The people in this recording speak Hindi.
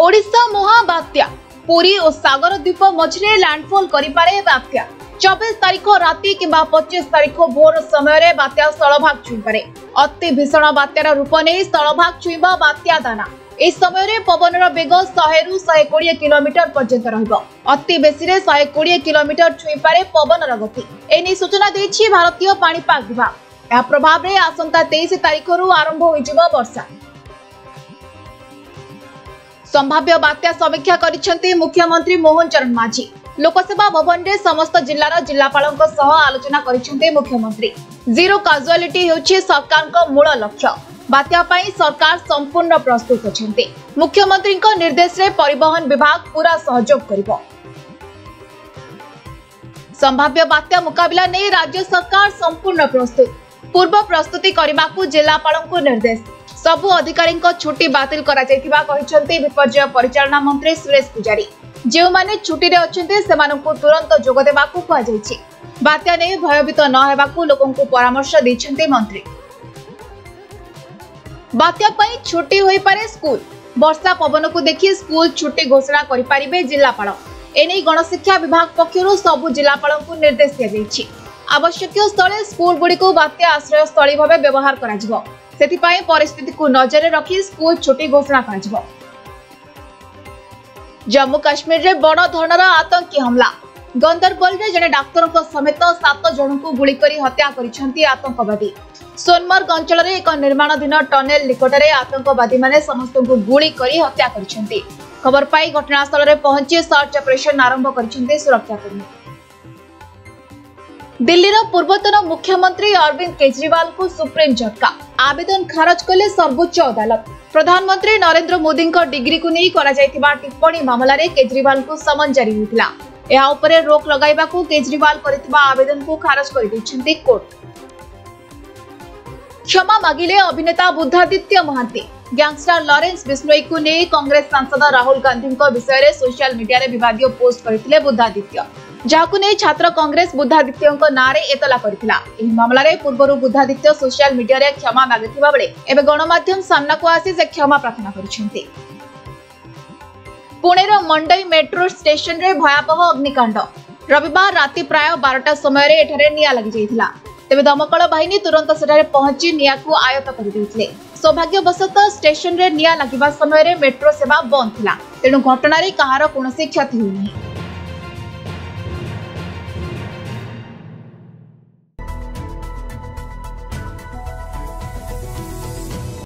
ओडिशा महाबात्या पुरी और सागर द्वीप मझे लैंडफॉल करिपारे बात्या 24 तारीख राति किंबा 25 तारीख भोर समय बात्या स्थलभाग छुईपे अति भीषण बात्यार रूप नहीं स्थलभाग छुईबा बात्या दाना इस समय पवन बेग 100 रू 120 किलोमीटर पर्यंत रति बेसी 120 किलोमीटर छुईपे पवन गति एने सूचना देछि भारतीय पाणीपाग विभाग। यह प्रभाव में आसंता 23 तारीख रु आरंभ हो वर्षा संभाव्य बात्या समीक्षा करिसेंति मुख्यमंत्री मोहन चरण मांझी। लोकसेवा भवन में समस्त जिलार जिलापालों सह आलोचना करिसेंति मुख्यमंत्री। जीरो काजुआलिटी होछि सरकार का मूल लक्ष्य। बात्या पई सरकार संपूर्ण प्रस्तुत अछि। मुख्यमंत्री को निर्देश रे परिवहन विभाग पूरा सहयोग करिवो। संभाव्य बात्या मुकाबला नहीं राज्य सरकार संपूर्ण प्रस्तुत। पूर्व प्रस्तुति करने को जिलापाल को निर्देश। सबू अधिकारी छुट्टी बातिल करा जायतिबा कहिसेंति विपर्जय परिचालन मंत्री सुरेश पुजारी। जो माने छुट्टी रे अछंते सेमानंकु तुरंत जोग देबाकु कहा जायछि। बात्या नै भयभीत न हेबाकु लोकंकु परामर्श दैछंते मंत्री। बात्या पई छुट्टी होई पारे स्कूल। वर्षा पवन को देखि स्कूल छुट्टी घोषणा करि पारिबे जिलापाल। एने गणशिक्षा विभाग पक्षर सबू जिलापाल को निर्देश दि आवश्यक स्थले स्कूल गुड़ी को बात्या आश्रय स्थल भाव व्यवहार परिस्थिति को नजर रखी स्कूल छुट्टी घोषणा कर। जम्मू काश्मीर रे बड़ धरणर आतंकी हमला। गंदरबल रे जने डाक्तर समेत 7 जन को गुली करी हत्या करिसेंति आतंकवादी। सोनमर्ग अंचल रे एक निर्माणाधीन टनेल निकटरे आतंकवादी माने समस्त को गुली करी हत्या करिसेंति। खबर पाई घटनास्थल में पहुंची सर्च ऑपरेशन आरंभ करिसेंति सुरक्षाकर्मी। दिल्ली पूर्वतन मुख्यमंत्री अरविंद केजरीवाल को सुप्रीम झटका। आवेदन खारज कले सर्वोच्च अदालत। प्रधानमंत्री नरेंद्र मोदी डिग्री को नहीं करा जायतिबा टिप्पणी मामला रे केजरीवाल को समन जारी होइतिला। एहा उपरे रोक लगाइबा को केजरीवाल करथिबा आवेदन को खारज करि दैछन्ति कोर्ट। क्षमा मागिले अभिनेता बुद्धादित्य महांति। गैंगस्टर लॉरेंस बिश्नोई को नहीं कांग्रेस सांसद राहुल गांधी विषय में सोशल मीडिया में विवाद पोस्ट करते बुद्धादित्य, जहां नहीं छात्र कांग्रेस बुद्धादित्य नाँ में एतला करथिला। एही मामला रे पूर्व बुद्धादित्य सोशल मीडिया रे क्षमा मागिथिबा बेले एबे गणमाध्यम सामना को आसी से क्षमा प्रार्थना करिसेंति। पुणेर मंडई मेट्रो स्टेशन रे भयावह अग्निकांड। रविवार राति प्राय 12टा समय रे एठारे निया लागि जायथिला। तेबे दमकल बाहिनी तुरंत सेठारे पहुंची निया को आयत्त करि दैथिले। सौभाग्यवशतः स्टेशन रे निया लगिबा समय रे मेट्रो सेवा बंद थिला, तेणु घटना रे कहार कोनोसी क्षति होई नहीं।